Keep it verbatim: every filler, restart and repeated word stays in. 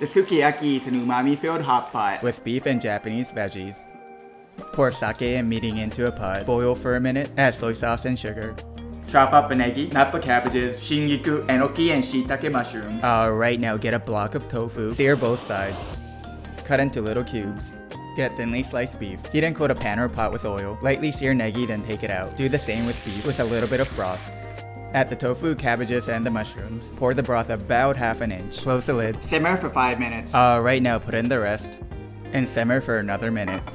The sukiyaki is an umami-filled hot pot with beef and Japanese veggies. Pour sake and meat into a pot, boil for a minute, add soy sauce and sugar. Chop up an negi, napa cabbages, shingiku, enoki, and shiitake mushrooms. Alright, now get a block of tofu, sear both sides. Cut into little cubes. Get thinly sliced beef. Heat and coat a pan or pot with oil. Lightly sear negi, then take it out. Do the same with beef with a little bit of broth. Add the tofu, cabbages, and the mushrooms. Pour the broth about half an inch. Close the lid. Simmer for five minutes. Alright, now put in the rest. And simmer for another minute.